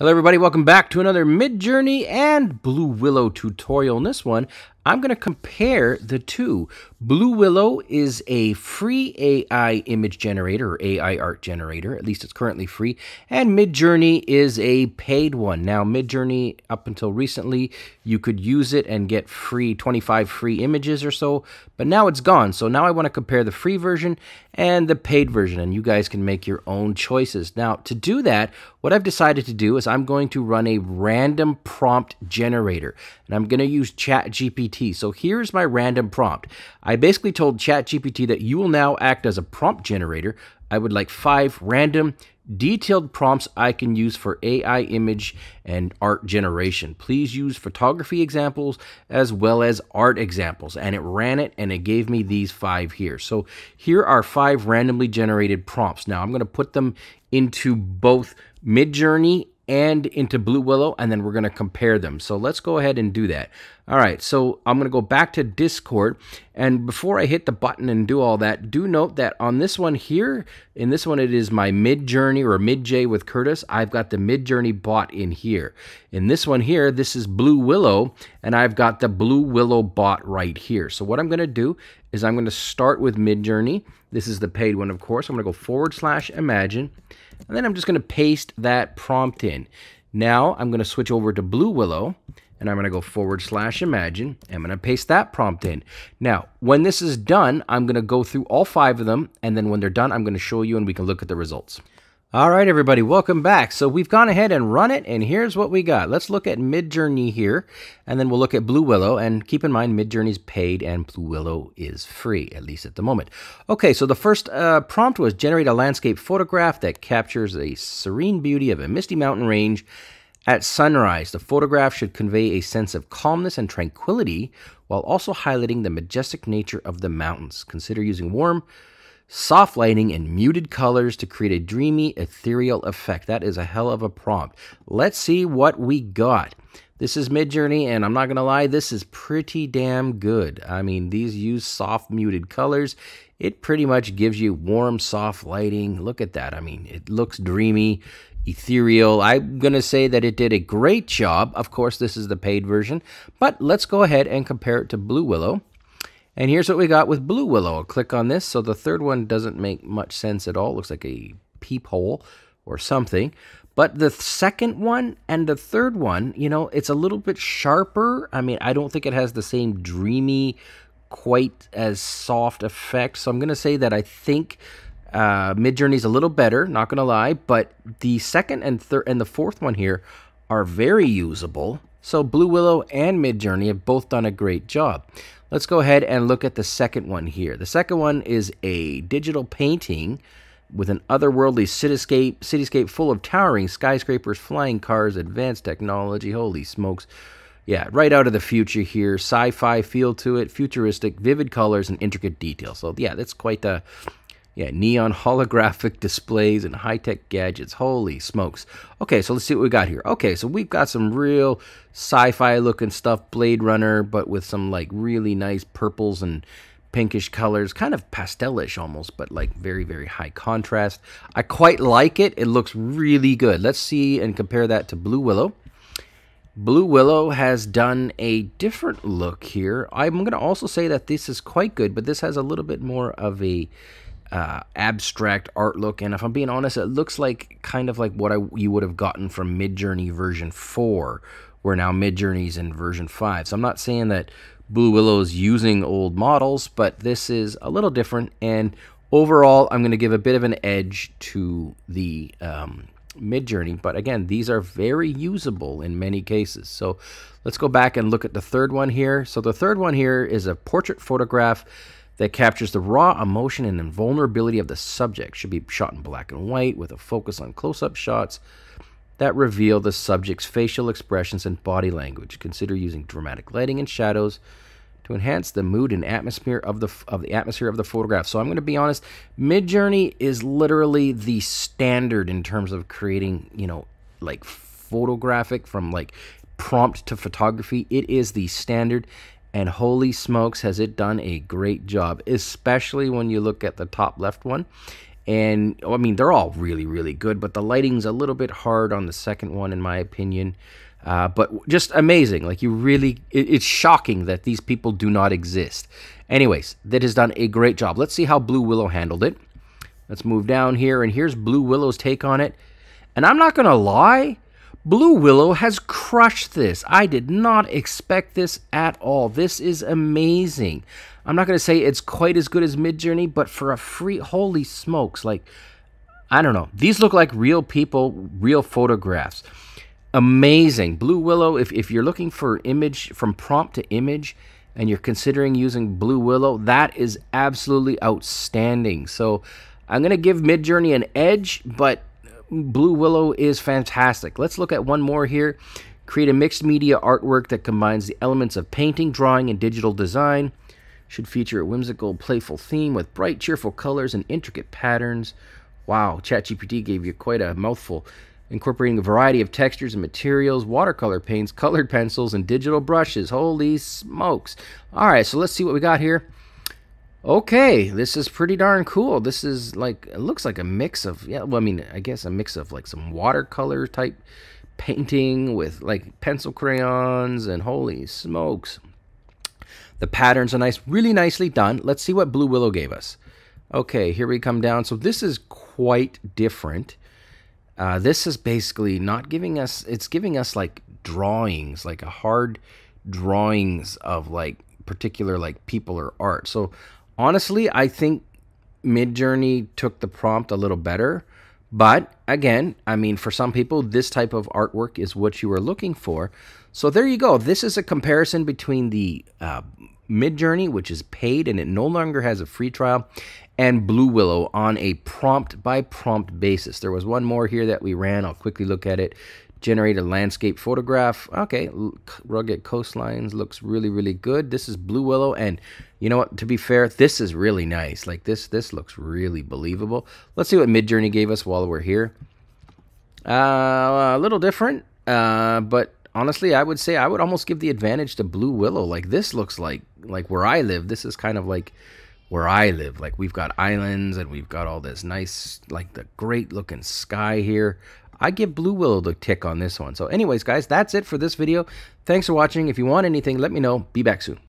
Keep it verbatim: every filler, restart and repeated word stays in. Hello everybody, welcome back to another Midjourney and Blue Willow tutorial. In this one, I'm going to compare the two. Blue Willow is a free A I image generator, or A I art generator, at least it's currently free, and Midjourney is a paid one. Now, Midjourney, up until recently, you could use it and get free, twenty-five free images or so, but now it's gone. So now I want to compare the free version and the paid version, and you guys can make your own choices. Now, to do that, what I've decided to do is I'm going to run a random prompt generator, and I'm going to use ChatGPT. So here's my random prompt. I basically told ChatGPT that you will now act as a prompt generator. I would like five random detailed prompts I can use for A I image and art generation. Please use photography examples as well as art examples. And it ran it and it gave me these five here. So here are five randomly generated prompts. Now I'm going to put them into both Midjourney and into Blue Willow, and then we're going to compare them. So let's go ahead and do that. All right, so I'm going to go back to Discord, and before I hit the button and do all that, do note that on this one here, in this one it is my Midjourney or Midj with Curtis. I've got the Midjourney bot in here. In this one here, this is Blue Willow, and I've got the Blue Willow bot right here. So what I'm going to do is I'm going to start with Midjourney. This is the paid one, of course. I'm going to go forward slash imagine, and then I'm just going to paste that prompt in. Now I'm going to switch over to Blue Willow, and I'm going to go forward slash imagine. I'm going to paste that prompt in. Now, when this is done, I'm going to go through all five of them, and then when they're done, I'm going to show you and we can look at the results. All right, everybody, welcome back. So we've gone ahead and run it, and here's what we got. Let's look at Midjourney here, and then we'll look at Blue Willow, and keep in mind Midjourney's paid and Blue Willow is free, at least at the moment. Okay, so the first uh, prompt was generate a landscape photograph that captures the serene beauty of a misty mountain range at sunrise. The photograph should convey a sense of calmness and tranquility while also highlighting the majestic nature of the mountains. Consider using warm, soft lighting and muted colors to create a dreamy, ethereal effect. That is a hell of a prompt. Let's see what we got. This is Midjourney, and I'm not going to lie, this is pretty damn good. I mean, these use soft, muted colors. It pretty much gives you warm, soft lighting. Look at that. I mean, it looks dreamy, ethereal. I'm going to say that it did a great job. Of course, this is the paid version, but let's go ahead and compare it to Blue Willow. And here's what we got with Blue Willow. I'll click on this. So the third one doesn't make much sense at all. It looks like a peephole or something. But the second one and the third one, you know, it's a little bit sharper. I mean, I don't think it has the same dreamy, quite as soft effect. So I'm going to say that I think uh, Midjourney's a little better, not going to lie. But the second and third and the fourth one here are very usable. So Blue Willow and Midjourney have both done a great job. Let's go ahead and look at the second one here. The second one is a digital painting with an otherworldly cityscape, cityscape full of towering skyscrapers, flying cars, advanced technology. Holy smokes. Yeah, right out of the future here. Sci-fi feel to it, futuristic, vivid colors, and intricate details. So yeah, that's quite the... Yeah, neon holographic displays and high-tech gadgets. Holy smokes. Okay, so let's see what we got here. Okay, so we've got some real sci-fi looking stuff, Blade Runner, but with some like really nice purples and pinkish colors, kind of pastelish almost, but like very, very high contrast. I quite like it. It looks really good. Let's see and compare that to Blue Willow. Blue Willow has done a different look here. I'm going to also say that this is quite good, but this has a little bit more of a... Uh, abstract art look, and if I'm being honest, it looks like kind of like what I, you would have gotten from Midjourney version four, where now Midjourney's in version five. So I'm not saying that Blue Willow's using old models, but this is a little different, and overall I'm going to give a bit of an edge to the um, Midjourney, but again, these are very usable in many cases. So let's go back and look at the third one here. So the third one here is a portrait photograph that captures the raw emotion and invulnerability of the subject. Should be shot in black and white with a focus on close-up shots that reveal the subject's facial expressions and body language. Consider using dramatic lighting and shadows to enhance the mood and atmosphere of the of the atmosphere of the photograph. So I'm going to be honest, Midjourney is literally the standard in terms of creating, you know, like photographic from like prompt to photography. It is the standard. And holy smokes, has it done a great job, especially when you look at the top left one. And, I mean, they're all really, really good, but the lighting's a little bit hard on the second one, in my opinion. Uh, but just amazing. Like, you really, it, it's shocking that these people do not exist. Anyways, that has done a great job. Let's see how Blue Willow handled it. Let's move down here, and here's Blue Willow's take on it. And I'm not going to lie, Blue Willow has crushed this. I did not expect this at all. This is amazing. I'm not going to say it's quite as good as Midjourney, but for a free, holy smokes, like, I don't know. These look like real people, real photographs. Amazing. Blue Willow, if, if you're looking for image, from prompt to image, and you're considering using Blue Willow, that is absolutely outstanding. So I'm going to give Midjourney an edge, but Blue Willow is fantastic. Let's look at one more here. Create a mixed media artwork that combines the elements of painting, drawing, and digital design. Should feature a whimsical, playful theme with bright, cheerful colors and intricate patterns. Wow, ChatGPT gave you quite a mouthful. Incorporating a variety of textures and materials, watercolor paints, colored pencils, and digital brushes. Holy smokes. All right, so let's see what we got here. Okay, this is pretty darn cool. This is like, it looks like a mix of, yeah, well, I mean, I guess a mix of like some watercolor type painting with like pencil crayons, and holy smokes. The patterns are nice, really nicely done. Let's see what Blue Willow gave us. Okay, here we come down. So this is quite different. Uh, this is basically not giving us, it's giving us like drawings, like a hard drawings of like particular like people or art. So honestly, I think Midjourney took the prompt a little better, but again, I mean, for some people, this type of artwork is what you are looking for. So there you go. This is a comparison between the uh, Midjourney, which is paid and it no longer has a free trial, and Blue Willow on a prompt by prompt basis. There was one more here that we ran. I'll quickly look at it. Generate a landscape photograph. Okay, rugged coastlines looks really, really good. This is Blue Willow, and you know what, to be fair, this is really nice. Like this, this looks really believable. Let's see what Midjourney gave us while we're here. Uh, a little different, uh, but honestly, I would say I would almost give the advantage to Blue Willow. Like this looks like, like where I live, this is kind of like where I live. Like we've got islands and we've got all this nice, like the great looking sky here. I give Blue Willow the tick on this one. So anyways, guys, that's it for this video. Thanks for watching. If you want anything, let me know. Be back soon.